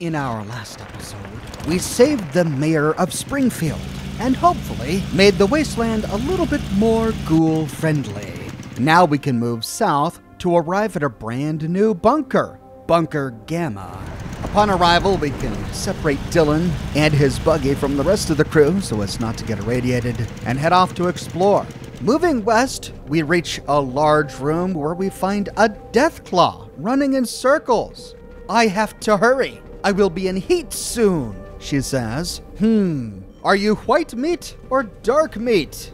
In our last episode, we saved the mayor of Springfield, and hopefully made the wasteland a little bit more ghoul-friendly. Now we can move south to arrive at a brand new bunker, Bunker Gamma. Upon arrival, we can separate Dylan and his buggy from the rest of the crew so as not to get irradiated, and head off to explore. Moving west, we reach a large room where we find a Deathclaw running in circles. I have to hurry. I will be in heat soon, she says. Are you white meat or dark meat?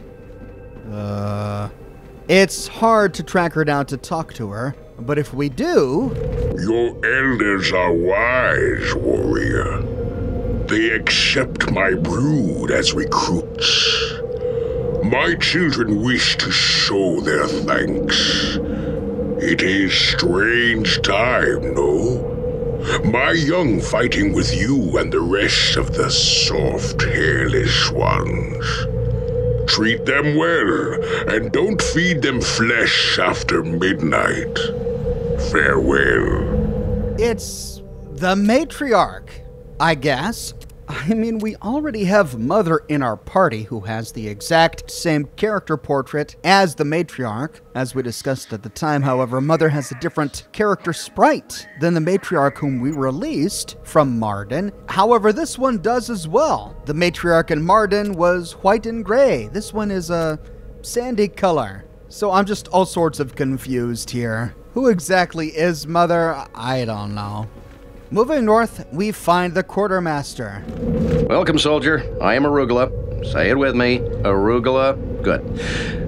It's hard to track her down to talk to her, but if we do... Your elders are wise, warrior. They accept my brood as recruits. My children wish to show their thanks. It is strange time, no? My young fighting with you and the rest of the soft, hairless ones. Treat them well, and don't feed them flesh after midnight. Farewell. It's the matriarch, I guess. I mean, we already have Mother in our party, who has the exact same character portrait as the matriarch. As we discussed at the time, however, Mother has a different character sprite than the matriarch whom we released from Marden. However, this one does as well. The matriarch in Marden was white and gray. This one is a sandy color. So I'm just all sorts of confused here. Who exactly is Mother? I don't know. Moving north, we find the quartermaster. Welcome, soldier. I am Arugula. Say it with me. Arugula. Good.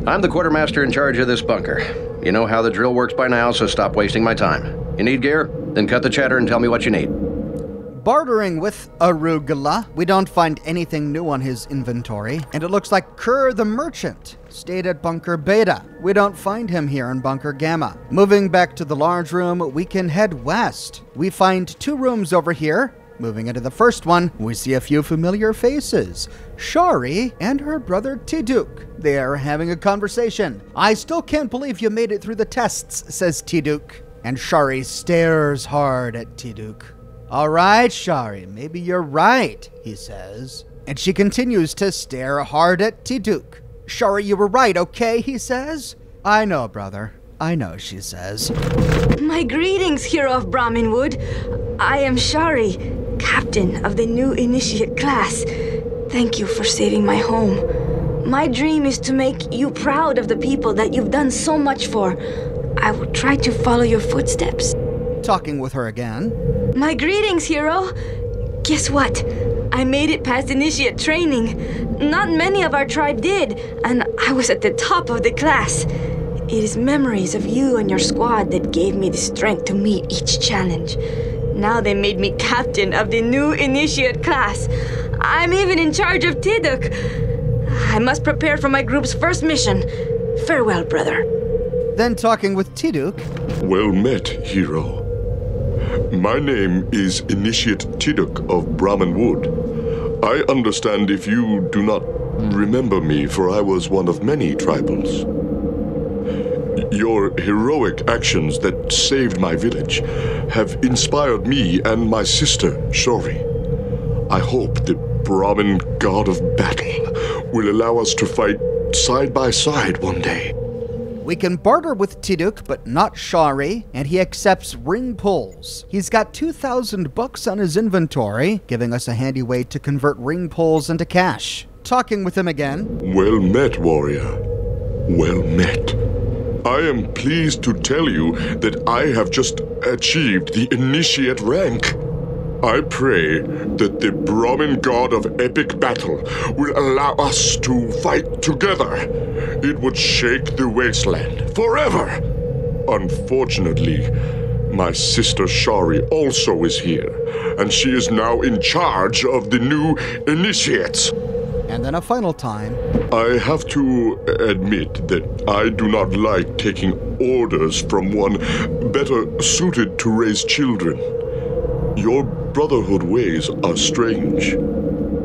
I'm the quartermaster in charge of this bunker. You know how the drill works by now, so stop wasting my time. You need gear? Then cut the chatter and tell me what you need. Bartering with Arugula, we don't find anything new on his inventory, and it looks like Kerr the merchant stayed at Bunker Beta. We don't find him here in Bunker Gamma. Moving back to the large room, we can head west. We find two rooms over here. Moving into the first one, we see a few familiar faces. Shari and her brother Tiduk. They are having a conversation. I still can't believe you made it through the tests, says Tiduk. And Shari stares hard at Tiduk. All right, Shari, maybe you're right, he says. And she continues to stare hard at Tiduk. Shari, you were right, okay, he says. I know, brother. I know, she says. My greetings, hero of Brahminwood. I am Shari, captain of the new initiate class. Thank you for saving my home. My dream is to make you proud of the people that you've done so much for. I will try to follow your footsteps. Talking with her again. My greetings, hero. Guess what? I made it past initiate training. Not many of our tribe did, and I was at the top of the class. It is memories of you and your squad that gave me the strength to meet each challenge. Now they made me captain of the new initiate class. I'm even in charge of Tiduk. I must prepare for my group's first mission. Farewell, brother. Then talking with Tiduk. Well met, hero. My name is Initiate Tiduk of Brahminwood. I understand if you do not remember me, for I was one of many tribals. Your heroic actions that saved my village have inspired me and my sister, Shori. I hope the Brahmin god of battle will allow us to fight side by side one day. We can barter with Tiduk, but not Shari, and he accepts ring pulls. He's got 2,000 bucks on his inventory, giving us a handy way to convert ring pulls into cash. Talking with him again. Well met, warrior. Well met. I am pleased to tell you that I have just achieved the initiate rank. I pray that the Brahmin god of epic battle will allow us to fight together. It would shake the wasteland forever. Unfortunately, my sister Shari also is here, and she is now in charge of the new initiates. And then a final time. I have to admit that I do not like taking orders from one better suited to raise children. Your brotherhood ways are strange.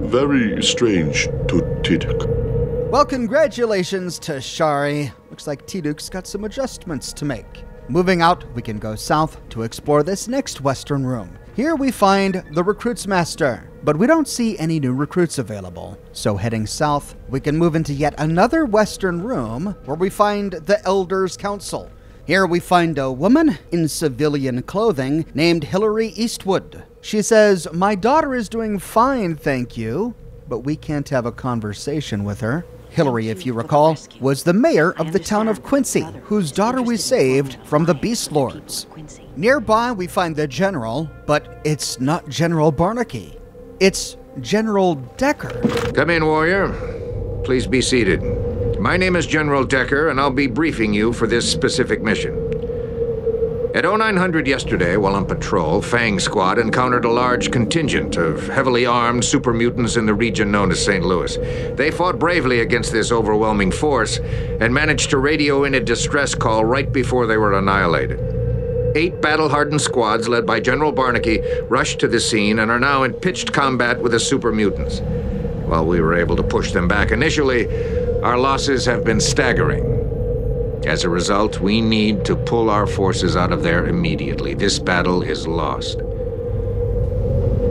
Very strange to Tiduk. Well, congratulations to Shari. Looks like Tiduk's got some adjustments to make. Moving out, we can go south to explore this next western room. Here we find the recruits master, but we don't see any new recruits available. So heading south, we can move into yet another western room where we find the Elders Council. Here we find a woman in civilian clothing named Hillary Eastwood. She says, "My daughter is doing fine, thank you," but we can't have a conversation with her. Hillary, if you recall, was the mayor of the town of Quincy, whose daughter we saved from the Beast Lords. Nearby, we find the general, but it's not General Barnaby. It's General Decker. Come in, warrior. Please be seated. My name is General Decker, and I'll be briefing you for this specific mission. At 0900 yesterday, while on patrol, FANG Squad encountered a large contingent of heavily armed super mutants in the region known as St. Louis. They fought bravely against this overwhelming force and managed to radio in a distress call right before they were annihilated. 8 battle-hardened squads led by General Barnaby rushed to the scene and are now in pitched combat with the super mutants. While we were able to push them back initially, our losses have been staggering. As a result, we need to pull our forces out of there immediately. This battle is lost.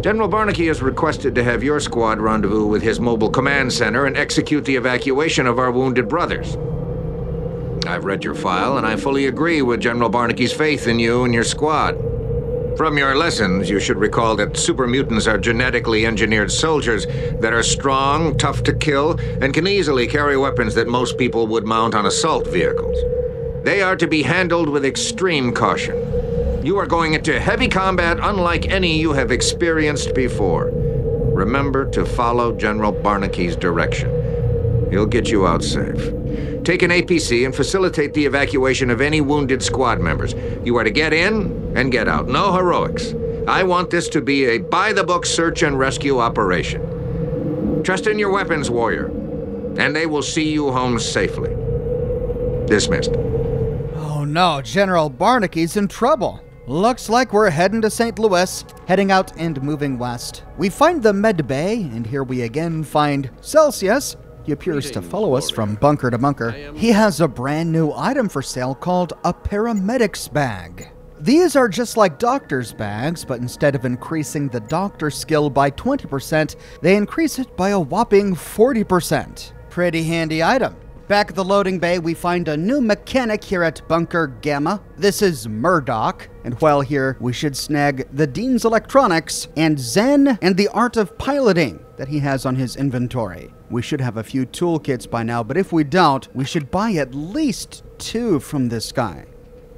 General Barnaby is requested to have your squad rendezvous with his mobile command center and execute the evacuation of our wounded brothers. I've read your file, and I fully agree with General Barnaby's faith in you and your squad. From your lessons, you should recall that super mutants are genetically engineered soldiers that are strong, tough to kill, and can easily carry weapons that most people would mount on assault vehicles. They are to be handled with extreme caution. You are going into heavy combat unlike any you have experienced before. Remember to follow General Barnaby's direction. He'll get you out safe. Take an APC and facilitate the evacuation of any wounded squad members. You are to get in and get out. No heroics. I want this to be a by-the-book search and rescue operation. Trust in your weapons, warrior, and they will see you home safely. Dismissed. Oh no, General Barnaby's in trouble. Looks like we're heading to St. Louis, heading out and moving west. We find the med bay, and here we again find Celsius. He appears to follow us from bunker to bunker. He has a brand new item for sale called a paramedic's bag. These are just like doctor's bags, but instead of increasing the doctor's skill by 20%, they increase it by a whopping 40%. Pretty handy item. Back at the loading bay, we find a new mechanic here at Bunker Gamma. This is Murdock, and while here, we should snag the Dean's Electronics and Zen and the Art of Piloting that he has on his inventory. We should have a few toolkits by now, but if we don't, we should buy at least 2 from this guy.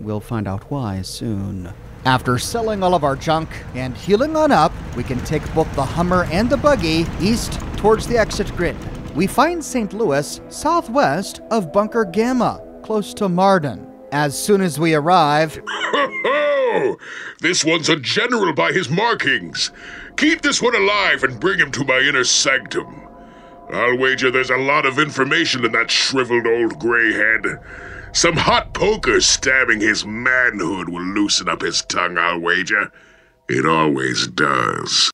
We'll find out why soon. After selling all of our junk and healing on up, we can take both the Hummer and the buggy east towards the exit grid. We find St. Louis southwest of Bunker Gamma, close to Marden. As soon as we arrive... Ho-ho! This one's a general by his markings. Keep this one alive and bring him to my inner sanctum. I'll wager there's a lot of information in that shriveled old gray head. Some hot poker stabbing his manhood will loosen up his tongue, I'll wager. It always does.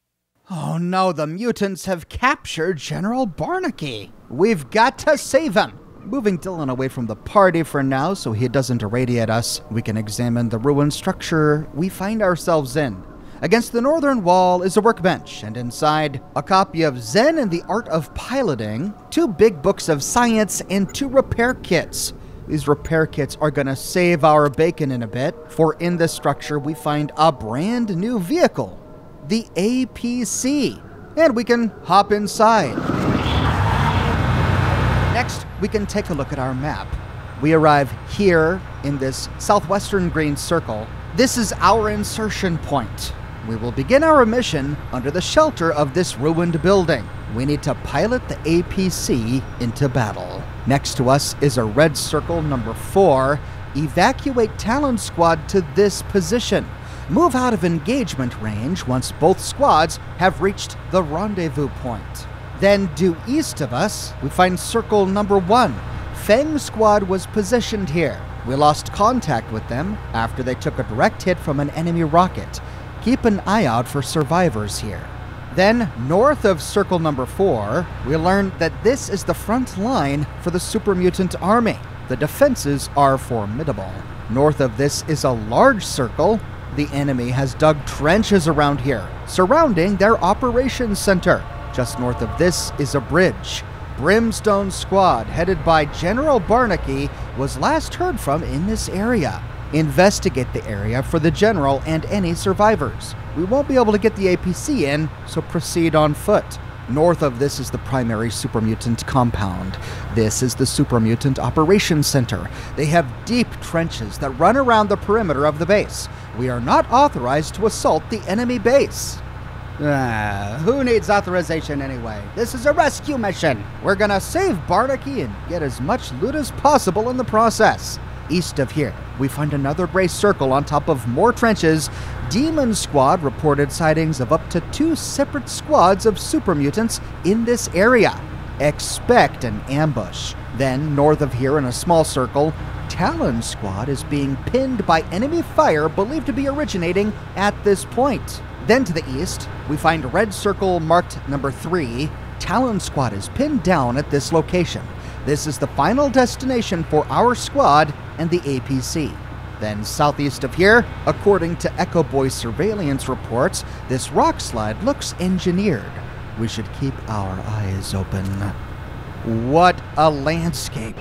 Oh no, the mutants have captured General Barnaby. We've got to save him. Moving Dylan away from the party for now so he doesn't irradiate us, we can examine the ruined structure we find ourselves in. Against the northern wall is a workbench, and inside, a copy of Zen and the Art of Piloting, 2 big books of science, and 2 repair kits. These repair kits are gonna save our bacon in a bit, for in this structure we find a brand new vehicle, the APC, and we can hop inside. Next, we can take a look at our map. We arrive here in this southwestern green circle. This is our insertion point. We will begin our mission under the shelter of this ruined building. We need to pilot the APC into battle. Next to us is a red circle number 4. Evacuate Talon Squad to this position. Move out of engagement range once both squads have reached the rendezvous point. Then due east of us, we find circle number 1. FANG Squad was positioned here. We lost contact with them after they took a direct hit from an enemy rocket. Keep an eye out for survivors here. Then, north of circle number 4, we learned that this is the front line for the super mutant army. The defenses are formidable. North of this is a large circle The enemy has dug trenches around here, surrounding their operations center. Just north of this is a bridge. Brimstone Squad, headed by General Barnaby, was last heard from in this area. Investigate the area for the general and any survivors. We won't be able to get the APC in, so proceed on foot. North of this is the primary supermutant compound. This is the supermutant operations center. They have deep trenches that run around the perimeter of the base. We are not authorized to assault the enemy base. Who needs authorization anyway? This is a rescue mission. We're gonna save Barnaby and get as much loot as possible in the process. East of here, we find another gray circle on top of more trenches. Demon Squad reported sightings of up to 2 separate squads of supermutants in this area. Expect an ambush. Then, north of here in a small circle, Talon Squad is being pinned by enemy fire believed to be originating at this point. Then to the east, we find a red circle marked number 3. Talon Squad is pinned down at this location. This is the final destination for our squad and the APC. Then southeast of here, according to Echo Boy's surveillance reports, this rock slide looks engineered. We should keep our eyes open. What a landscape.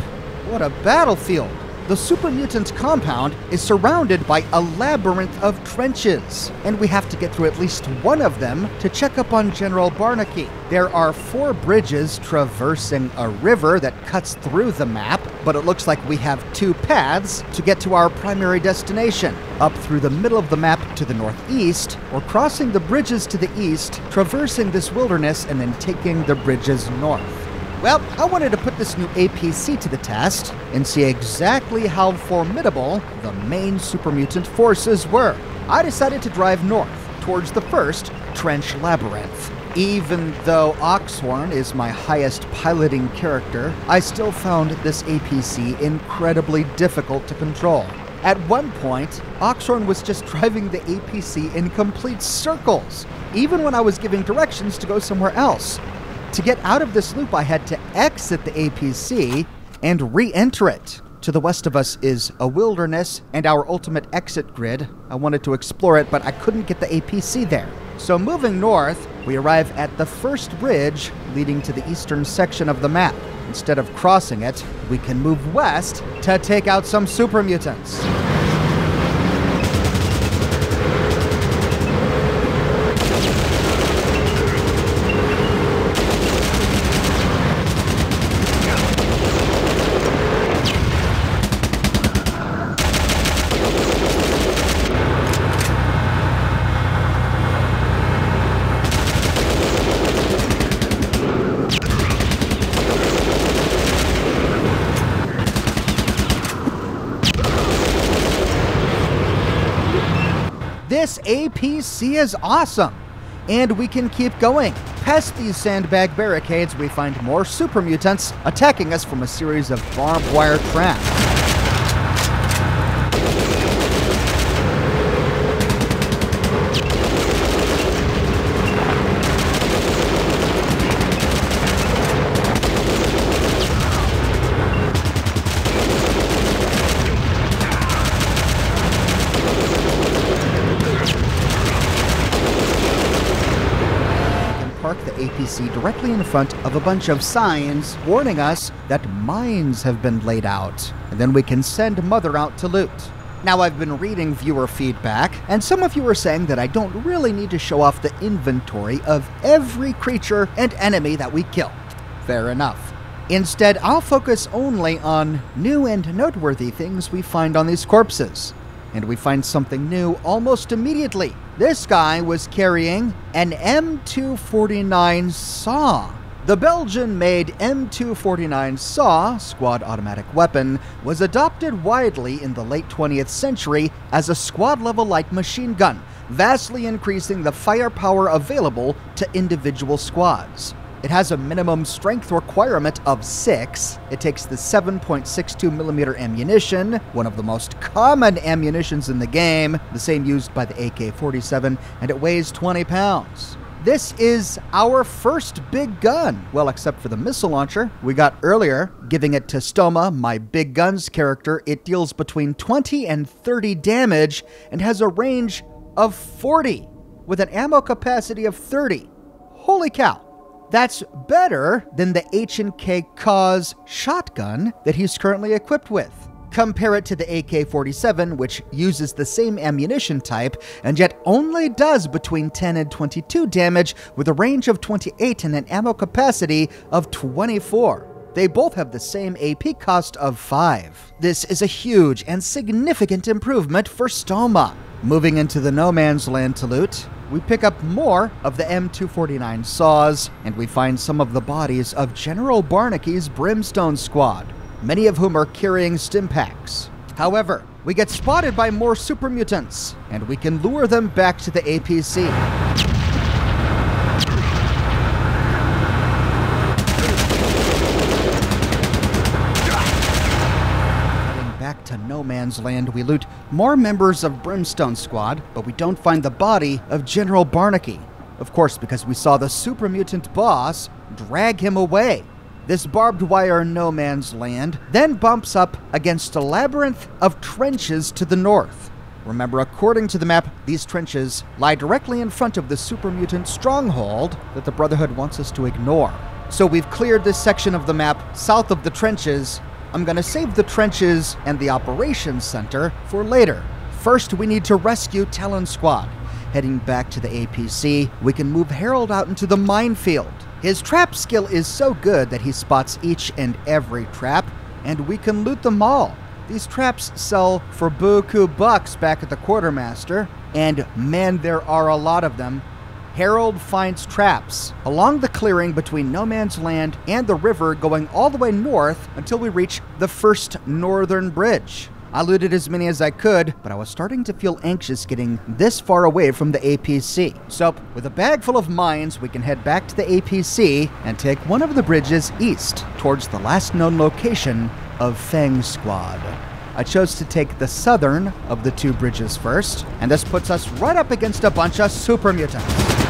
What a battlefield. The supermutant compound is surrounded by a labyrinth of trenches, and we have to get through at least one of them to check up on General Barnaby. There are 4 bridges traversing a river that cuts through the map, but it looks like we have 2 paths to get to our primary destination. Up through the middle of the map to the northeast, or crossing the bridges to the east, traversing this wilderness, and then taking the bridges north. Well, I wanted to put this new APC to the test and see exactly how formidable the main supermutant forces were. I decided to drive north towards the first trench labyrinth. Even though Oxhorn is my highest piloting character, I still found this APC incredibly difficult to control. At one point, Oxhorn was just driving the APC in complete circles, even when I was giving directions to go somewhere else. To get out of this loop, I had to exit the APC and re-enter it. To the west of us is a wilderness and our ultimate exit grid. I wanted to explore it, but I couldn't get the APC there. So moving north, we arrive at the first bridge leading to the eastern section of the map. Instead of crossing it, we can move west to take out some supermutants. This APC is awesome, and we can keep going. Past these sandbag barricades, we find more supermutants attacking us from a series of barbed wire traps. APC directly in front of a bunch of signs warning us that mines have been laid out, and then we can send Mother out to loot. Now, I've been reading viewer feedback, and some of you are saying that I don't really need to show off the inventory of every creature and enemy that we kill. Fair enough. Instead, I'll focus only on new and noteworthy things we find on these corpses. And we find something new almost immediately. This guy was carrying an M249 SAW. The Belgian-made M249 SAW, squad automatic weapon, was adopted widely in the late 20th century as a squad-level light machine gun, vastly increasing the firepower available to individual squads. It has a minimum strength requirement of 6. It takes the 7.62mm ammunition, one of the most common ammunitions in the game, the same used by the AK-47, and it weighs 20 pounds. This is our first big gun. Well, except for the missile launcher we got earlier. Giving it to Stoma, my big guns character, it deals between 20 and 30 damage and has a range of 40 with an ammo capacity of 30. Holy cow. That's better than the H&K Cause shotgun that he's currently equipped with. Compare it to the AK-47, which uses the same ammunition type, and yet only does between 10 and 22 damage with a range of 28 and an ammo capacity of 24. They both have the same AP cost of 5. This is a huge and significant improvement for Stoma. Moving into the no man's land to loot, we pick up more of the M249 SAWs, and we find some of the bodies of General Barnaby's Brimstone Squad, many of whom are carrying stim packs. However, we get spotted by more super mutants, and we can lure them back to the APC. Heading back to no man's land, we loot more members of Brimstone Squad, but we don't find the body of General Barnaby. Of course, because we saw the super mutant boss drag him away. This barbed wire no man's land then bumps up against a labyrinth of trenches to the north. Remember, according to the map, these trenches lie directly in front of the super mutant stronghold that the Brotherhood wants us to ignore. So we've cleared this section of the map south of the trenches. I'm gonna save the trenches and the operations center for later. First, we need to rescue Talon Squad. Heading back to the APC, we can move Harold out into the minefield. His trap skill is so good that he spots each and every trap, and we can loot them all. These traps sell for buku bucks back at the quartermaster, and man, there are a lot of them. Harold finds traps along the clearing between no man's land and the river, going all the way north until we reach the first northern bridge. I looted as many as I could, but I was starting to feel anxious getting this far away from the APC. So, with a bag full of mines, we can head back to the APC and take one of the bridges east towards the last known location of FANG Squad. I chose to take the southern of the two bridges first, and this puts us right up against a bunch of super mutants.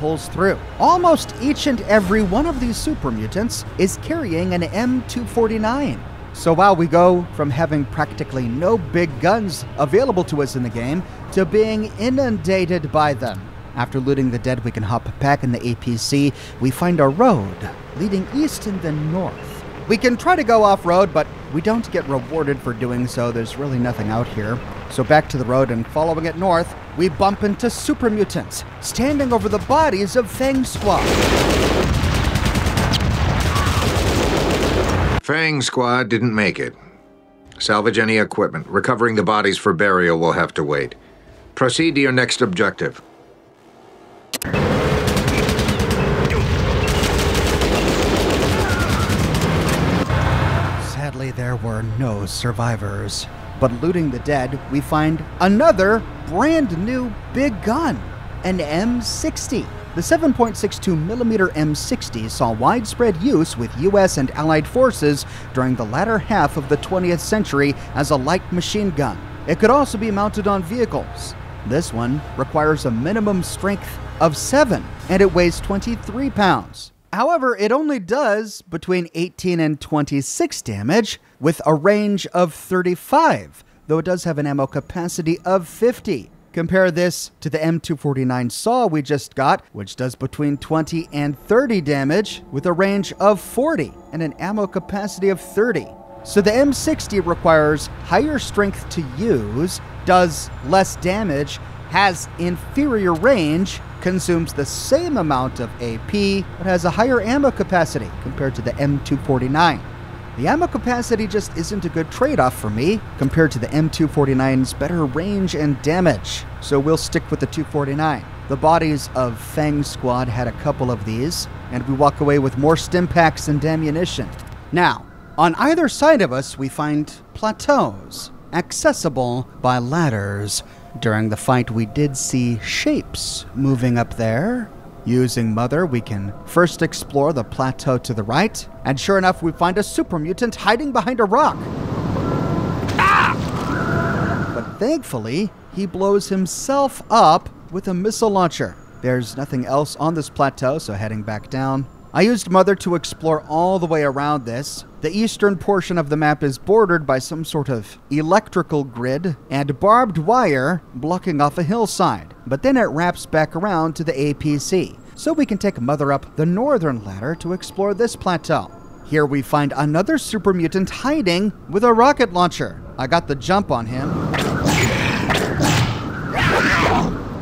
Pulls through. Almost each and every one of these super mutants is carrying an M249. So while we go from having practically no big guns available to us in the game to being inundated by them. After looting the dead, we can hop back in the APC. We find a road leading east and then north. We can try to go off-road, but we don't get rewarded for doing so. There's really nothing out here. So back to the road and following it north, we bump into super mutants standing over the bodies of FANG Squad. FANG Squad didn't make it. Salvage any equipment. Recovering the bodies for burial will have to wait. Proceed to your next objective. Sadly, there were no survivors. But looting the dead, we find another brand new big gun, an M60. The 7.62mm M60 saw widespread use with US and Allied forces during the latter half of the 20th century as a light machine gun. It could also be mounted on vehicles. This one requires a minimum strength of 7, and it weighs 23 pounds. However, it only does between 18 and 26 damage with a range of 35, though it does have an ammo capacity of 50. Compare this to the M249 SAW we just got, which does between 20 and 30 damage with a range of 40 and an ammo capacity of 30. So the M60 requires higher strength to use, does less damage, has inferior range, consumes the same amount of AP, but has a higher ammo capacity compared to the M249. The ammo capacity just isn't a good trade-off for me compared to the M249's better range and damage, so we'll stick with the 249. The bodies of FANG Squad had a couple of these, and we walk away with more stim packs and ammunition. Now, On either side of us, we find plateaus, accessible by ladders. During the fight, we did see shapes moving up there. Using Mother, we can first explore the plateau to the right, and sure enough, we find a super mutant hiding behind a rock. Ah! But thankfully, he blows himself up with a missile launcher. There's nothing else on this plateau, so heading back down. I used Mother to explore all the way around this. The eastern portion of the map is bordered by some sort of electrical grid and barbed wire blocking off a hillside, but then it wraps back around to the APC, so we can take Mother up the northern ladder to explore this plateau. Here we find another super mutant hiding with a rocket launcher. I got the jump on him.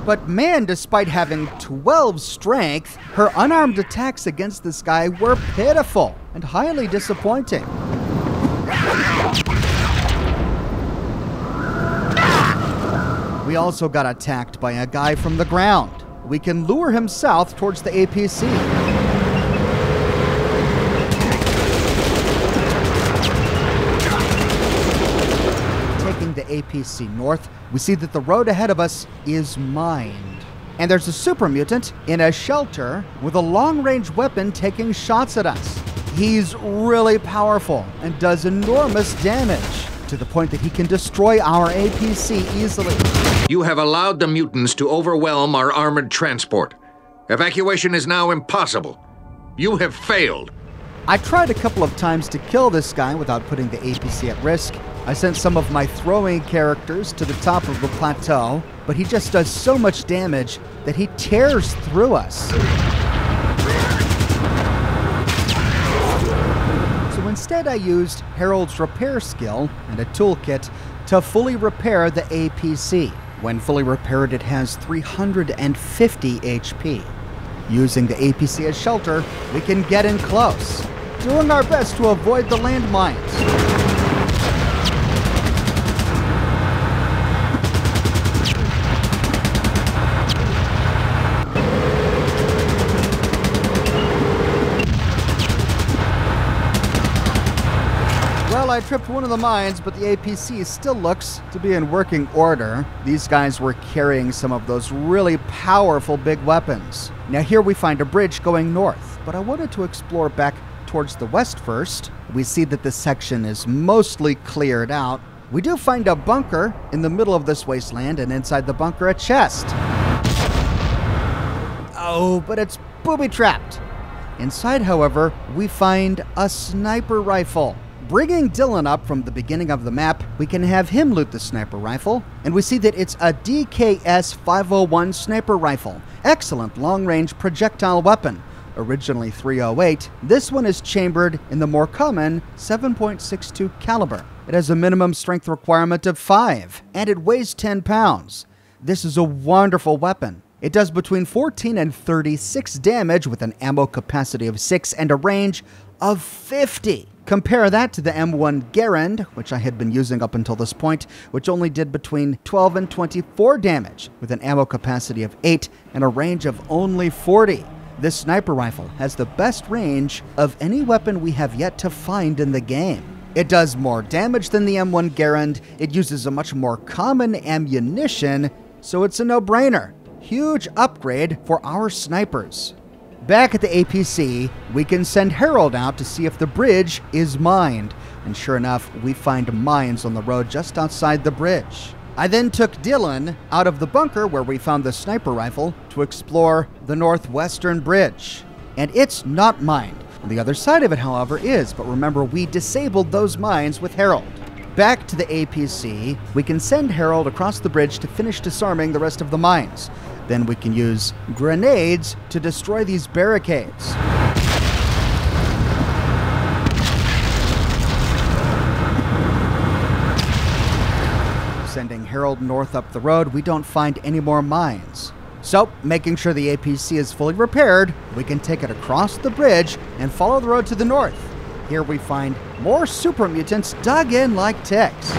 But man, despite having 12 strength, her unarmed attacks against this guy were pitiful and highly disappointing. We also got attacked by a guy from the ground. We can lure him south towards the APC. Taking the APC north, we see that the road ahead of us is mined. And there's a super mutant in a shelter with a long-range weapon taking shots at us. He's really powerful and does enormous damage to the point that he can destroy our APC easily. You have allowed the mutants to overwhelm our armored transport. Evacuation is now impossible. You have failed. I tried a couple of times to kill this guy without putting the APC at risk. I sent some of my throwing characters to the top of the plateau, but he just does so much damage that he tears through us. So instead I used Harold's repair skill and a toolkit to fully repair the APC. When fully repaired, it has 350 HP. Using the APC as shelter, we can get in close, doing our best to avoid the landmines. I tripped one of the mines, but the APC still looks to be in working order. These guys were carrying some of those really powerful big weapons. Now here we find a bridge going north, but I wanted to explore back towards the west first. We see that this section is mostly cleared out. We do find a bunker in the middle of this wasteland, and inside the bunker a chest. Oh, but it's booby-trapped. Inside, however, we find a sniper rifle. Bringing Dylan up from the beginning of the map, we can have him loot the sniper rifle, and we see that it's a DKS 501 sniper rifle. Excellent long-range projectile weapon. Originally .308, this one is chambered in the more common 7.62 caliber. It has a minimum strength requirement of 5, and it weighs 10 pounds. This is a wonderful weapon. It does between 14 and 36 damage with an ammo capacity of 6 and a range of 50. Compare that to the M1 Garand, which I had been using up until this point, which only did between 12 and 24 damage, with an ammo capacity of 8 and a range of only 40. This sniper rifle has the best range of any weapon we have yet to find in the game. It does more damage than the M1 Garand, it uses a much more common ammunition, so it's a no-brainer. Huge upgrade for our snipers. Back at the APC, we can send Harold out to see if the bridge is mined. And sure enough, we find mines on the road just outside the bridge. I then took Dylan out of the bunker where we found the sniper rifle to explore the northwestern bridge. And it's not mined. The other side of it, however, is. But remember, we disabled those mines with Harold. Back to the APC, we can send Harold across the bridge to finish disarming the rest of the mines. Then we can use grenades to destroy these barricades. Sending Harold north up the road, we don't find any more mines. So, making sure the APC is fully repaired, we can take it across the bridge and follow the road to the north. Here we find more super mutants dug in like ticks.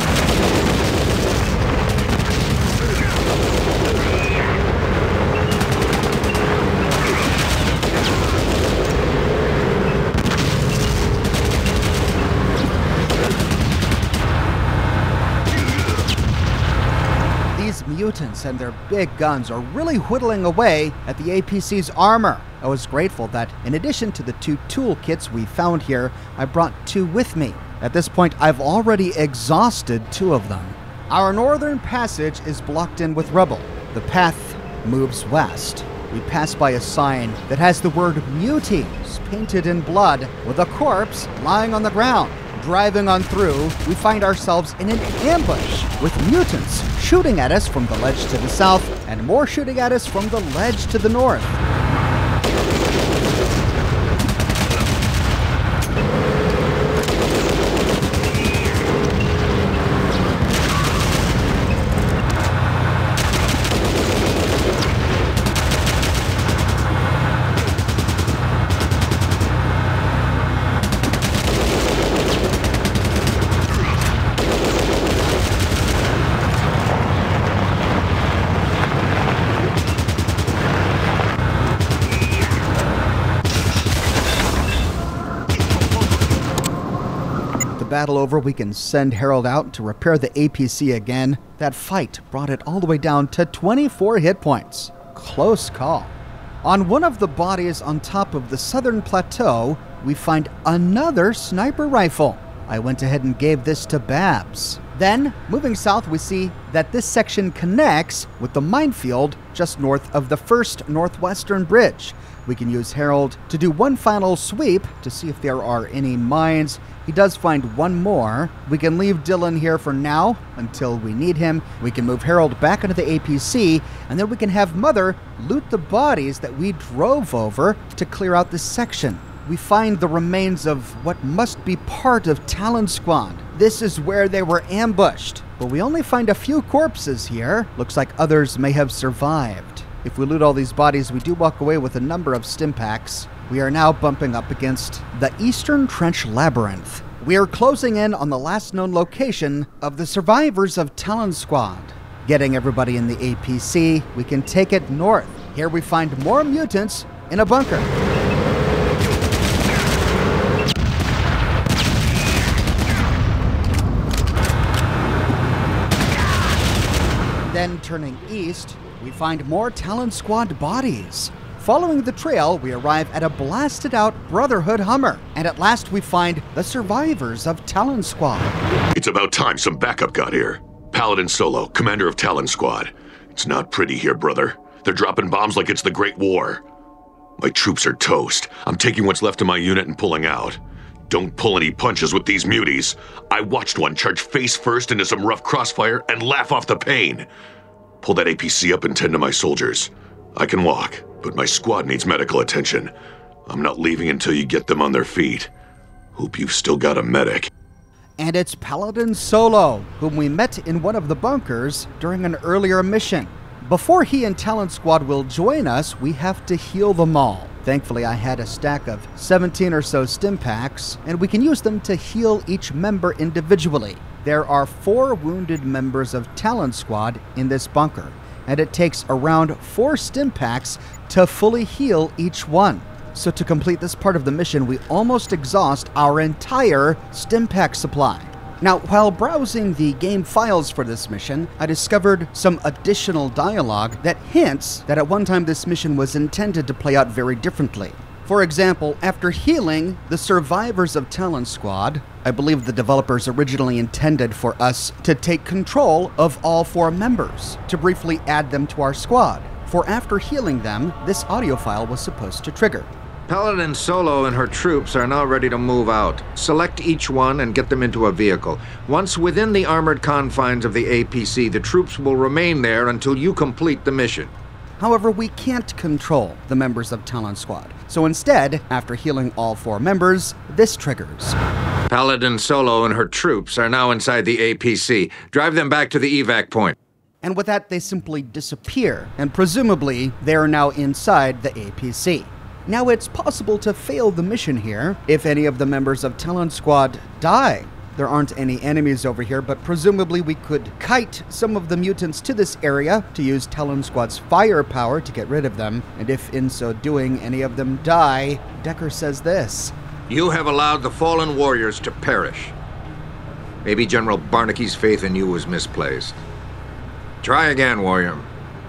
mutants and their big guns are really whittling away at the APC's armor. I was grateful that, in addition to the two toolkits we found here, I brought two with me. At this point, I've already exhausted two of them. Our northern passage is blocked in with rubble. The path moves west. We pass by a sign that has the word "Muties" painted in blood, with a corpse lying on the ground. Driving on through, we find ourselves in an ambush, with mutants shooting at us from the ledge to the south, and more shooting at us from the ledge to the north. Battle over, we can send Harold out to repair the APC again. That fight brought it all the way down to 24 hit points. Close call. On one of the bodies on top of the southern plateau, we find another sniper rifle. I went ahead and gave this to Babs. Then, moving south, we see that this section connects with the minefield just north of the first northwestern bridge. We can use Harold to do one final sweep to see if there are any mines. He does find one more. We can leave Dylan here for now until we need him. We can move Harold back into the APC, and then we can have Mother loot the bodies that we drove over to clear out this section. We find the remains of what must be part of Talon Squad. This is where they were ambushed, but we only find a few corpses here. Looks like others may have survived. If we loot all these bodies, we do walk away with a number of stimpaks. We are now bumping up against the Eastern Trench Labyrinth. We are closing in on the last known location of the survivors of Talon Squad. Getting everybody in the APC, we can take it north. Here we find more mutants in a bunker. Then turning east, we find more Talon Squad bodies. Following the trail, we arrive at a blasted out Brotherhood Hummer, and at last we find the survivors of Talon Squad. It's about time some backup got here. Paladin Solo, commander of Talon Squad. It's not pretty here, brother. They're dropping bombs like it's the Great War. My troops are toast. I'm taking what's left of my unit and pulling out. Don't pull any punches with these muties. I watched one charge face first into some rough crossfire and laugh off the pain. Pull that APC up and tend to my soldiers. I can walk, but my squad needs medical attention. I'm not leaving until you get them on their feet. Hope you've still got a medic. And it's Paladin Solo, whom we met in one of the bunkers during an earlier mission. Before he and Talon Squad will join us, we have to heal them all. Thankfully, I had a stack of 17 or so stimpaks, and we can use them to heal each member individually. There are 4 wounded members of Talon Squad in this bunker, and it takes around 4 stimpaks to fully heal each one. So to complete this part of the mission, we almost exhaust our entire stimpak supply. Now, while browsing the game files for this mission, I discovered some additional dialogue that hints that at one time this mission was intended to play out very differently. For example, after healing the survivors of Talon Squad, I believe the developers originally intended for us to take control of all 4 members, to briefly add them to our squad. For after healing them, this audio file was supposed to trigger. Paladin Solo and her troops are now ready to move out. Select each one and get them into a vehicle. Once within the armored confines of the APC, the troops will remain there until you complete the mission. However, we can't control the members of Talon Squad. So instead, after healing all 4 members, this triggers. Paladin Solo and her troops are now inside the APC. Drive them back to the evac point. And with that, they simply disappear, and presumably, they are now inside the APC. Now, it's possible to fail the mission here if any of the members of Talon Squad die. There aren't any enemies over here, but presumably we could kite some of the mutants to this area to use Talon Squad's firepower to get rid of them. And if in so doing any of them die, Decker says this. You have allowed the fallen warriors to perish. Maybe General Barnaby's faith in you was misplaced. Try again, William.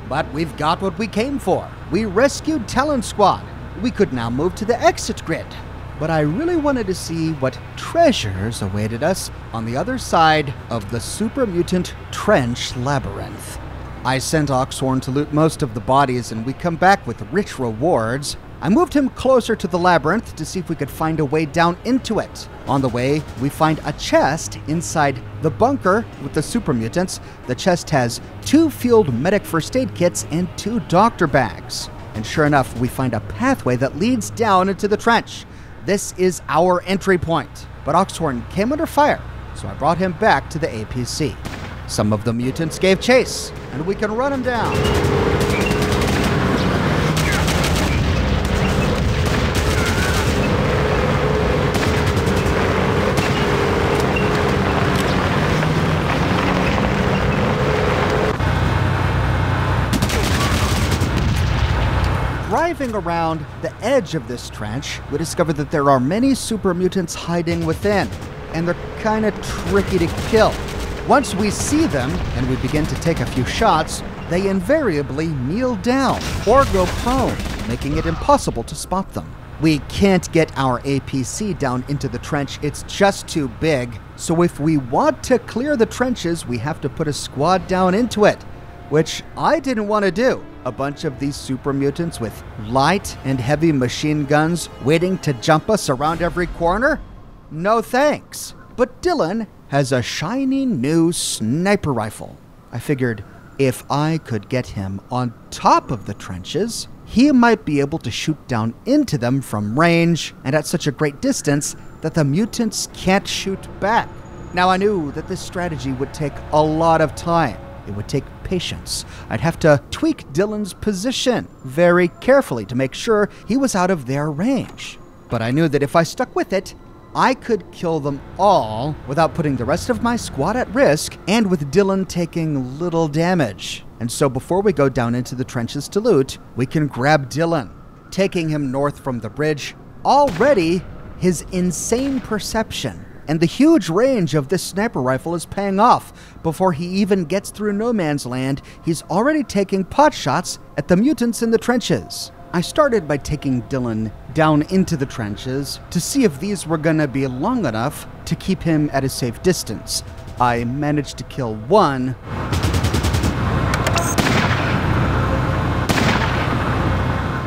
But we've got what we came for. We rescued Talon Squad. We could now move to the exit grid. But I really wanted to see what treasures awaited us on the other side of the super mutant trench labyrinth. I sent Oxhorn to loot most of the bodies and we come back with rich rewards. I moved him closer to the labyrinth to see if we could find a way down into it. On the way, we find a chest inside the bunker with the super mutants. The chest has 2 field medic first aid kits and 2 doctor bags. And sure enough, we find a pathway that leads down into the trench. This is our entry point, but Oxhorn came under fire, so I brought him back to the APC. Some of the mutants gave chase, and we can run him down. Driving around the edge of this trench, we discover that there are many super mutants hiding within, and they're kind of tricky to kill. Once we see them and we begin to take a few shots, they invariably kneel down or go prone, making it impossible to spot them. We can't get our APC down into the trench, it's just too big. So if we want to clear the trenches, we have to put a squad down into it, which I didn't want to do. A bunch of these super mutants with light and heavy machine guns waiting to jump us around every corner? No thanks. But Dylan has a shiny new sniper rifle. I figured if I could get him on top of the trenches, he might be able to shoot down into them from range and at such a great distance that the mutants can't shoot back. Now I knew that this strategy would take a lot of time. It would take patience. I'd have to tweak Dylan's position very carefully to make sure he was out of their range. But I knew that if I stuck with it, I could kill them all without putting the rest of my squad at risk and with Dylan taking little damage. And so before we go down into the trenches to loot, we can grab Dylan, taking him north from the bridge. Already, his insane perception and the huge range of this sniper rifle is paying off. Before he even gets through no man's land, he's already taking pot shots at the mutants in the trenches. I started by taking Dylan down into the trenches to see if these were gonna be long enough to keep him at a safe distance. I managed to kill one.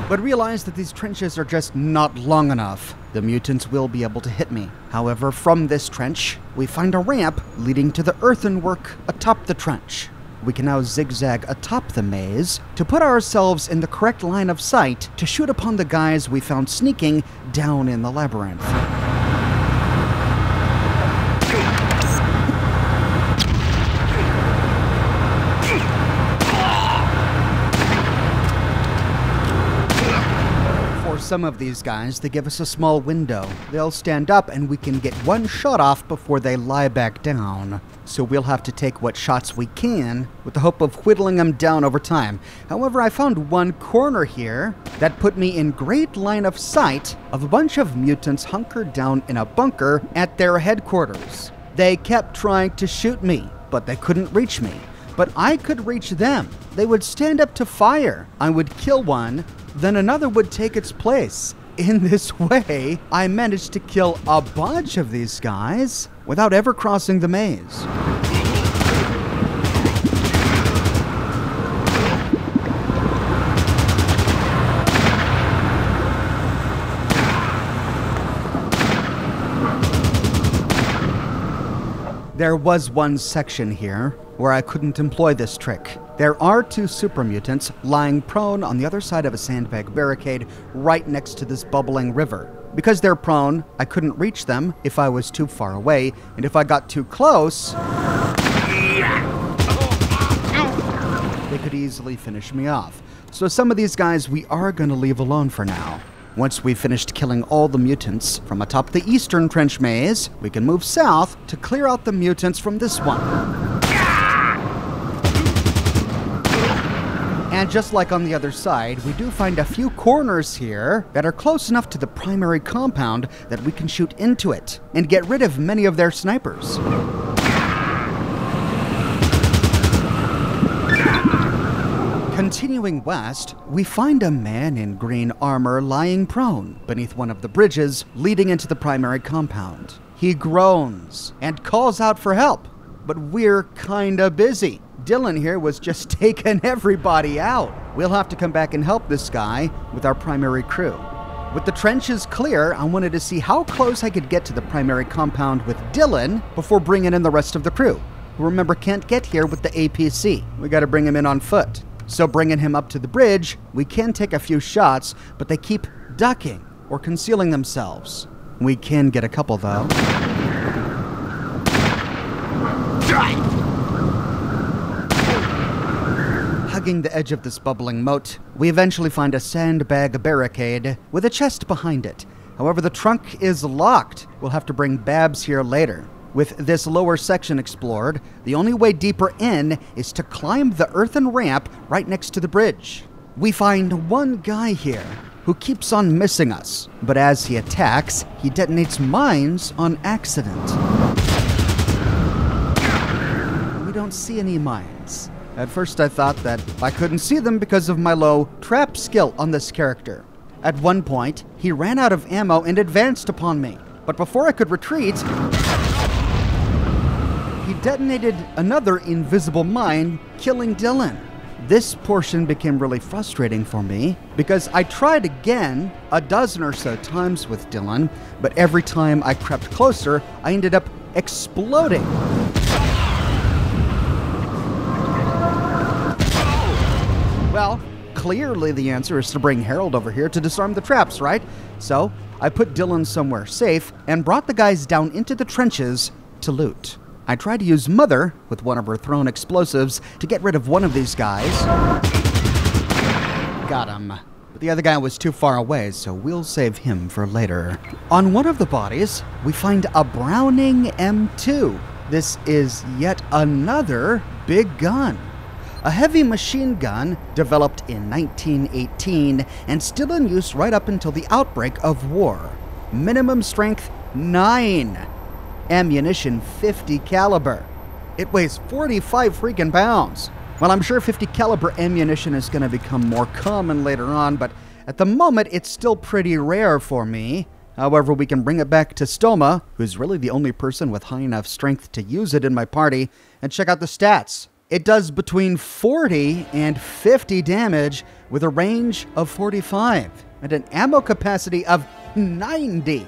But realized that these trenches are just not long enough. The mutants will be able to hit me. However, from this trench, we find a ramp leading to the earthenwork atop the trench. We can now zigzag atop the maze to put ourselves in the correct line of sight to shoot upon the guys we found sneaking down in the labyrinth. Some of these guys, they give us a small window. They'll stand up and we can get one shot off before they lie back down. So we'll have to take what shots we can with the hope of whittling them down over time. However, I found one corner here that put me in great line of sight of a bunch of mutants hunkered down in a bunker at their headquarters. They kept trying to shoot me, but they couldn't reach me. But I could reach them. They would stand up to fire. I would kill one, then another would take its place. In this way, I managed to kill a bunch of these guys without ever crossing the maze. There was one section here where I couldn't employ this trick. There are 2 super mutants lying prone on the other side of a sandbag barricade right next to this bubbling river. Because they're prone, I couldn't reach them if I was too far away, and if I got too close, they could easily finish me off. So some of these guys we are gonna leave alone for now. Once we've finished killing all the mutants from atop the eastern trench maze, we can move south to clear out the mutants from this one. And just like on the other side, we do find a few corners here that are close enough to the primary compound that we can shoot into it and get rid of many of their snipers. Continuing west, we find a man in green armor lying prone beneath one of the bridges leading into the primary compound. He groans and calls out for help, but we're kinda busy. Dylan here was just taking everybody out. We'll have to come back and help this guy with our primary crew. With the trenches clear, I wanted to see how close I could get to the primary compound with Dylan before bringing in the rest of the crew, who remember can't get here with the APC. We gotta bring him in on foot. So bringing him up to the bridge, we can take a few shots, but they keep ducking or concealing themselves. We can get a couple though. Hugging the edge of this bubbling moat, we eventually find a sandbag barricade with a chest behind it. However, the trunk is locked. We'll have to bring Babs here later. With this lower section explored, the only way deeper in is to climb the earthen ramp right next to the bridge. We find one guy here who keeps on missing us, but as he attacks, he detonates mines on accident. We don't see any mines. At first I thought that I couldn't see them because of my low trap skill on this character. At one point, he ran out of ammo and advanced upon me, but before I could retreat, he detonated another invisible mine, killing Dylan. This portion became really frustrating for me because I tried again a dozen or so times with Dylan, but every time I crept closer, I ended up exploding. Well, clearly the answer is to bring Harold over here to disarm the traps, right? So I put Dylan somewhere safe and brought the guys down into the trenches to loot. I tried to use Mother with one of her thrown explosives to get rid of one of these guys. Got him. But the other guy was too far away, so we'll save him for later. On one of the bodies, we find a Browning M2. This is yet another big gun. A heavy machine gun developed in 1918 and still in use right up until the outbreak of war. Minimum strength 9, ammunition 50 caliber. It weighs 45 freaking pounds. Well, I'm sure 50 caliber ammunition is gonna become more common later on, but at the moment it's still pretty rare for me. However, we can bring it back to Stoma, who's really the only person with high enough strength to use it in my party, and check out the stats. It does between 40 and 50 damage with a range of 45 and an ammo capacity of 90.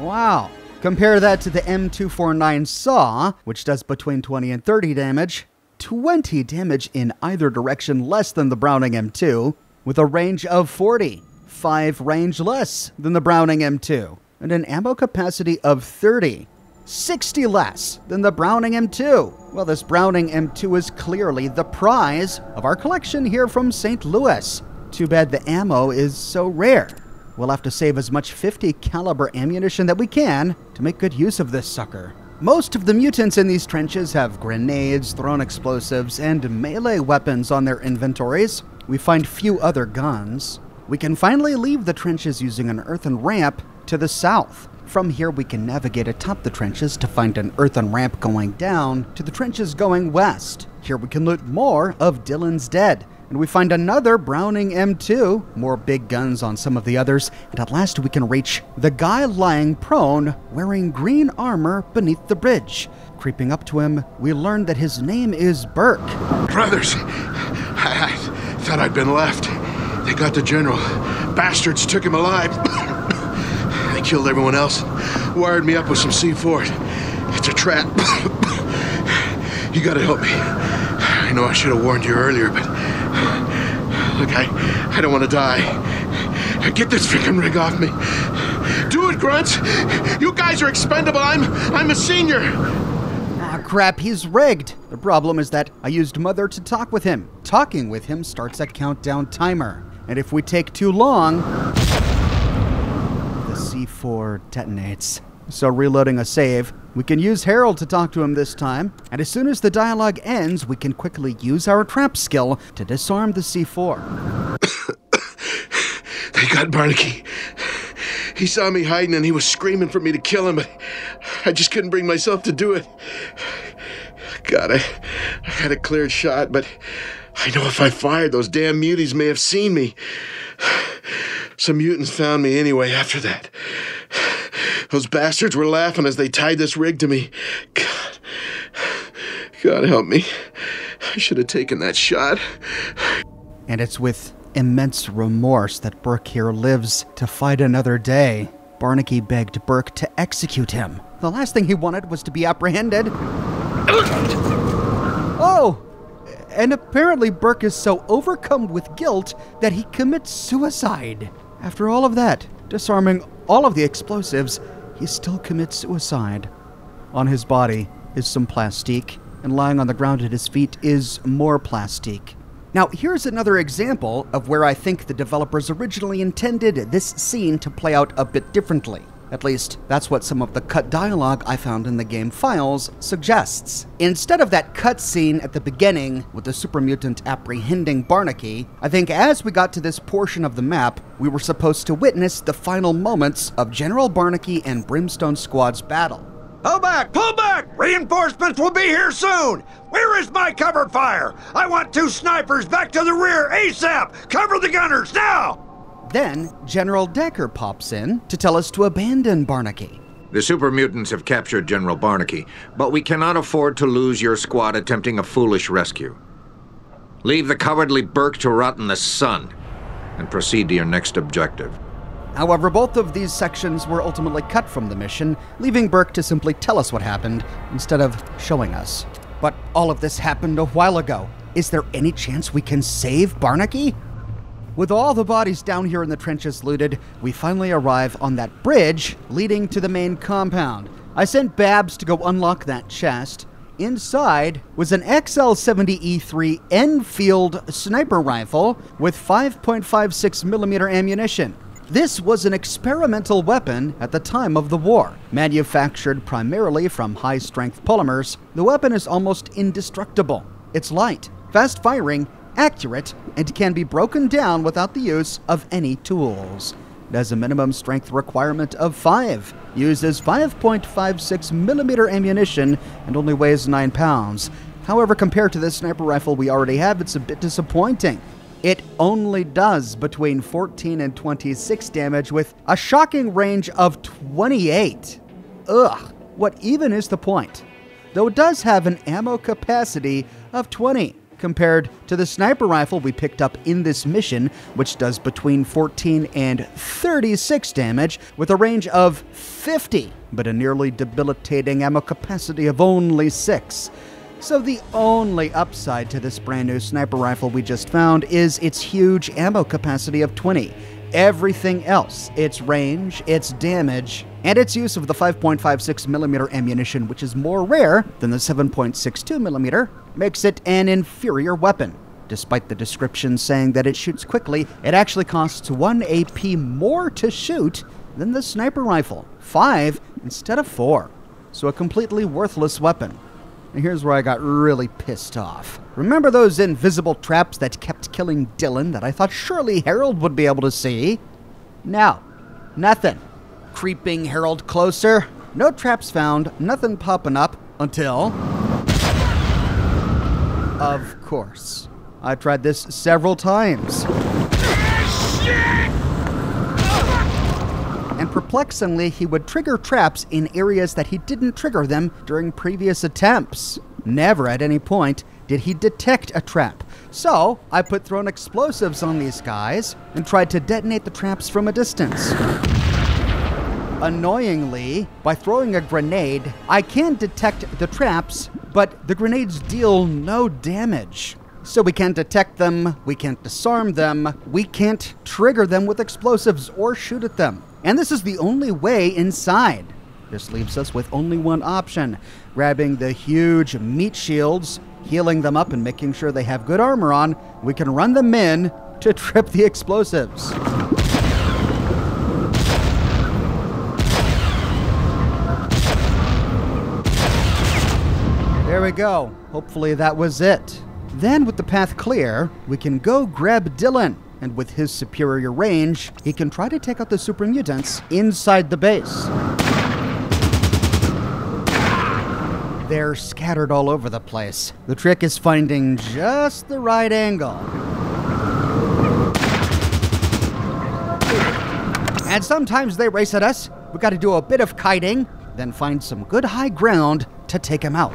Wow. Compare that to the M249 SAW, which does between 20 and 30 damage, 20 damage in either direction less than the Browning M2 with a range of 40, 5 range less than the Browning M2 and an ammo capacity of 30. 60 less than the Browning M2. Well, this Browning M2 is clearly the prize of our collection here from St. Louis. Too bad the ammo is so rare. We'll have to save as much 50 caliber ammunition that we can to make good use of this sucker. Most of the mutants in these trenches have grenades, thrown explosives, and melee weapons on their inventories. We find few other guns. We can finally leave the trenches using an earthen ramp to the south. From here, we can navigate atop the trenches to find an earthen ramp going down to the trenches going west. Here we can loot more of Dylan's dead. And we find another Browning M2, more big guns on some of the others, and at last we can reach the guy lying prone, wearing green armor beneath the bridge. Creeping up to him, we learn that his name is Burke. Brothers, I thought I'd been left. They got the general. Bastards took him alive. They killed everyone else, wired me up with some C4. It's a trap. You gotta help me. I know I should have warned you earlier, but look, I don't want to die. Get this freaking rig off me. Do it, grunts. You guys are expendable. I'm a senior. Ah, crap, he's rigged. The problem is that I used Mother to talk with him. Talking with him starts a countdown timer, and if we take too long, the C4 detonates. So reloading a save, we can use Harold to talk to him this time, and as soon as the dialogue ends, we can quickly use our trap skill to disarm the C4. They got Barnaby. He saw me hiding and he was screaming for me to kill him, but I just couldn't bring myself to do it. God, I had a cleared shot, but I know if I fired, those damn muties may have seen me. Some mutants found me anyway after that. Those bastards were laughing as they tied this rig to me. God help me. I should have taken that shot. And it's with immense remorse that Burke here lives to fight another day. Barnaby begged Burke to execute him. The last thing he wanted was to be apprehended. Oh! And apparently Burke is so overcome with guilt that he commits suicide. After all of that, disarming all of the explosives, he still commits suicide. On his body is some plastique, and lying on the ground at his feet is more plastique. Now, here's another example of where I think the developers originally intended this scene to play out a bit differently. At least, that's what some of the cut dialogue I found in the game files suggests. Instead of that cut scene at the beginning with the super mutant apprehending Barnaby, I think as we got to this portion of the map, we were supposed to witness the final moments of General Barnaby and Brimstone Squad's battle. Pull back! Pull back! Reinforcements will be here soon! Where is my covered fire? I want two snipers back to the rear ASAP! Cover the gunners, now! Then, General Decker pops in to tell us to abandon Barnaby. The super mutants have captured General Barnaby, but we cannot afford to lose your squad attempting a foolish rescue. Leave the cowardly Burke to rot in the sun, and proceed to your next objective. However, both of these sections were ultimately cut from the mission, leaving Burke to simply tell us what happened instead of showing us. But all of this happened a while ago. Is there any chance we can save Barnaby? With all the bodies down here in the trenches looted, we finally arrive on that bridge leading to the main compound. I sent Babs to go unlock that chest. Inside was an XL70E3 Enfield sniper rifle with 5.56mm ammunition. This was an experimental weapon at the time of the war. Manufactured primarily from high-strength polymers, the weapon is almost indestructible. It's light, fast-firing, accurate, and can be broken down without the use of any tools. It has a minimum strength requirement of 5, uses 5.56mm ammunition, and only weighs 9 pounds. However, compared to this sniper rifle we already have, it's a bit disappointing. It only does between 14 and 26 damage with a shocking range of 28. Ugh, what even is the point? Though it does have an ammo capacity of 20 compared to the sniper rifle we picked up in this mission, which does between 14 and 36 damage with a range of 50, but a nearly debilitating ammo capacity of only 6. So the only upside to this brand new sniper rifle we just found is its huge ammo capacity of 20. Everything else, its range, its damage, and its use of the 5.56mm ammunition, which is more rare than the 7.62mm, makes it an inferior weapon. Despite the description saying that it shoots quickly, it actually costs 1 AP more to shoot than the sniper rifle, 5 instead of 4. So a completely worthless weapon. And here's where I got really pissed off. Remember those invisible traps that kept killing Dylan that I thought surely Harold would be able to see? No, nothing. Creeping Harold closer. No traps found, nothing popping up until... Of course. I tried this several times. And perplexingly, he would trigger traps in areas that he didn't trigger them during previous attempts. Never at any point did he detect a trap. So I put thrown explosives on these guys and tried to detonate the traps from a distance. Annoyingly, by throwing a grenade, I can detect the traps, but the grenades deal no damage. So we can't detect them, we can't disarm them, we can't trigger them with explosives or shoot at them. And this is the only way inside. This leaves us with only one option, grabbing the huge meat shields, healing them up and making sure they have good armor on. We can run them in to trip the explosives. There we go. Hopefully that was it. Then, with the path clear, we can go grab Dylan, and with his superior range, he can try to take out the super mutants inside the base. they're scattered all over the place. The trick is finding just the right angle. And sometimes they race at us. We gotta do a bit of kiting, then find some good high ground to take them out.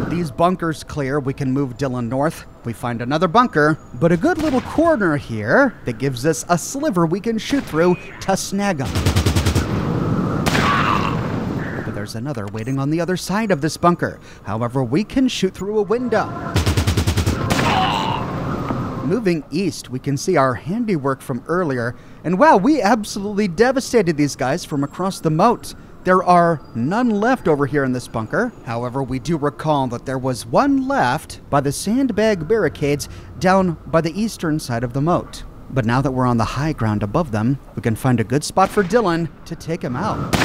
With these bunkers clear, we can move Dylan north. We find another bunker, but a good little corner here that gives us a sliver we can shoot through to snag them. But there's another waiting on the other side of this bunker. However, we can shoot through a window. Moving east, we can see our handiwork from earlier, and wow, we absolutely devastated these guys from across the moat. There are none left over here in this bunker. However, we do recall that there was one left by the sandbag barricades down by the eastern side of the moat. But now that we're on the high ground above them, we can find a good spot for Dylan to take him out.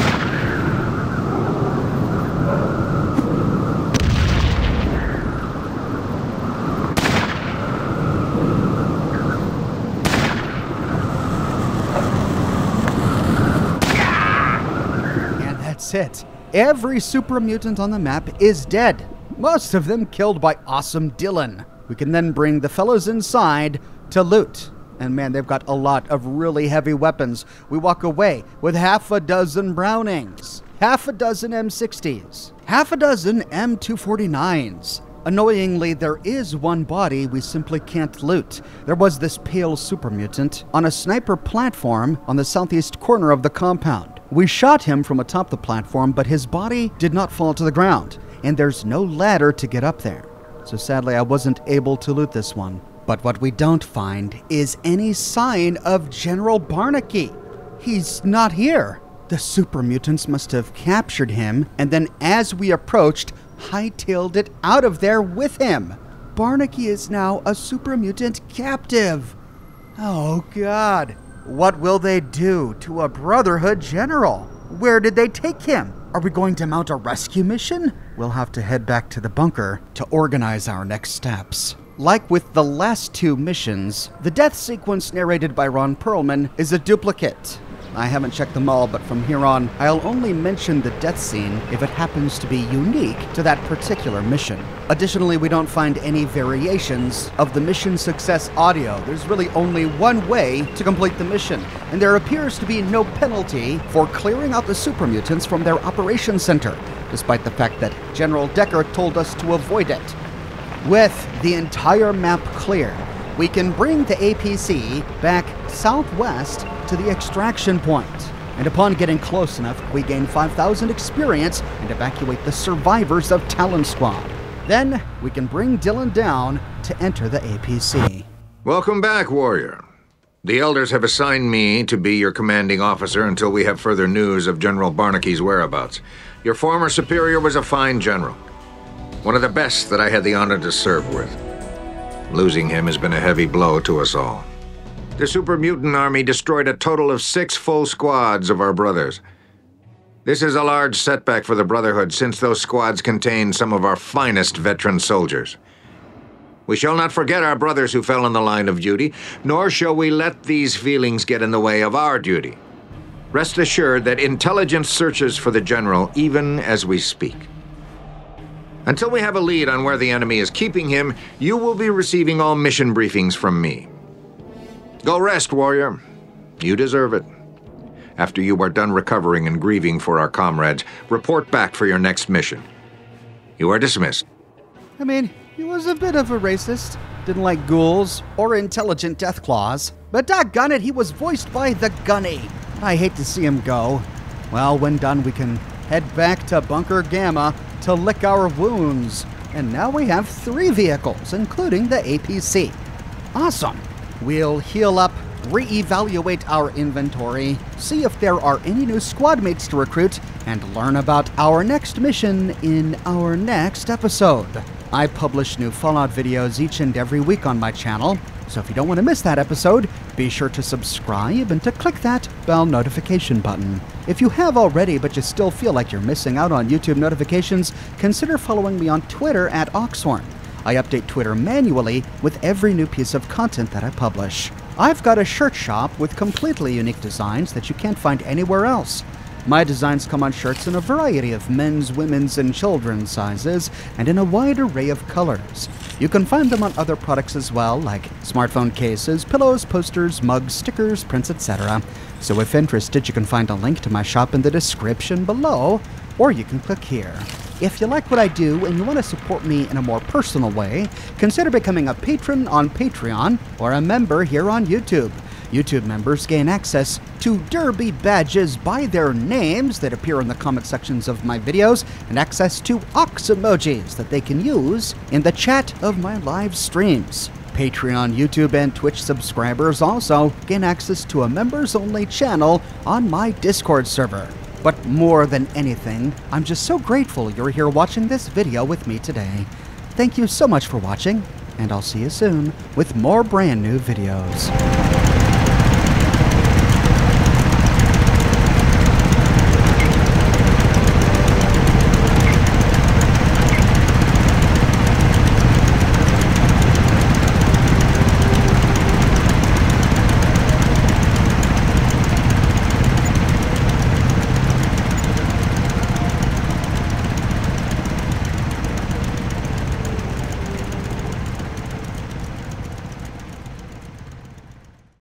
It. Every super mutant on the map is dead. Most of them killed by awesome Dylan. We can then bring the fellows inside to loot. And man, they've got a lot of really heavy weapons. We walk away with half a dozen Brownings, half a dozen M60s, half a dozen M249s. Annoyingly, there is one body we simply can't loot. There was this pale super mutant on a sniper platform on the southeast corner of the compound. We shot him from atop the platform, but his body did not fall to the ground, and there's no ladder to get up there. So sadly, I wasn't able to loot this one. But what we don't find is any sign of General Barnaby. He's not here. The super mutants must have captured him, and then as we approached, hightailed it out of there with him. Barnaby is now a super mutant captive. Oh God. What will they do to a Brotherhood general? Where did they take him? Are we going to mount a rescue mission? We'll have to head back to the bunker to organize our next steps. Like with the last two missions, the death sequence narrated by Ron Perlman is a duplicate. I haven't checked them all, but from here on, I'll only mention the death scene if it happens to be unique to that particular mission. Additionally, we don't find any variations of the mission success audio. There's really only one way to complete the mission, and there appears to be no penalty for clearing out the super mutants from their operations center, despite the fact that General Decker told us to avoid it. With the entire map clear, we can bring the APC back southwest to the extraction point. And upon getting close enough, we gain 5,000 experience and evacuate the survivors of Talon Squad. Then we can bring Dylan down to enter the APC. Welcome back, warrior. The elders have assigned me to be your commanding officer until we have further news of General Barnaby's whereabouts. Your former superior was a fine general, one of the best that I had the honor to serve with. Losing him has been a heavy blow to us all. The Super Mutant Army destroyed a total of 6 full squads of our brothers. This is a large setback for the Brotherhood, since those squads contain some of our finest veteran soldiers. We shall not forget our brothers who fell in the line of duty, nor shall we let these feelings get in the way of our duty. Rest assured that intelligence searches for the general even as we speak. Until we have a lead on where the enemy is keeping him, you will be receiving all mission briefings from me. Go rest, warrior. You deserve it. After you are done recovering and grieving for our comrades, report back for your next mission. You are dismissed. I mean, he was a bit of a racist. Didn't like ghouls or intelligent Deathclaws. But doggone it, he was voiced by the Gunny. I hate to see him go. Well, when done, we can head back to Bunker Gamma to lick our wounds. And now we have 3 vehicles, including the APC. Awesome. We'll heal up, reevaluate our inventory, see if there are any new squad mates to recruit, and learn about our next mission in our next episode. I publish new Fallout videos each and every week on my channel, so if you don't want to miss that episode, be sure to subscribe and to click that bell notification button. If you have already, but you still feel like you're missing out on YouTube notifications, consider following me on Twitter at Oxhorn. I update Twitter manually with every new piece of content that I publish. I've got a shirt shop with completely unique designs that you can't find anywhere else. My designs come on shirts in a variety of men's, women's, and children's sizes, and in a wide array of colors. You can find them on other products as well, like smartphone cases, pillows, posters, mugs, stickers, prints, etc. So if interested, you can find a link to my shop in the description below, or you can click here. If you like what I do and you want to support me in a more personal way, consider becoming a patron on Patreon or a member here on YouTube. YouTube members gain access to derby badges by their names that appear in the comment sections of my videos, and access to ox emojis that they can use in the chat of my live streams. Patreon, YouTube, and Twitch subscribers also gain access to a members-only channel on my Discord server. But more than anything, I'm just so grateful you're here watching this video with me today. Thank you so much for watching, and I'll see you soon with more brand new videos.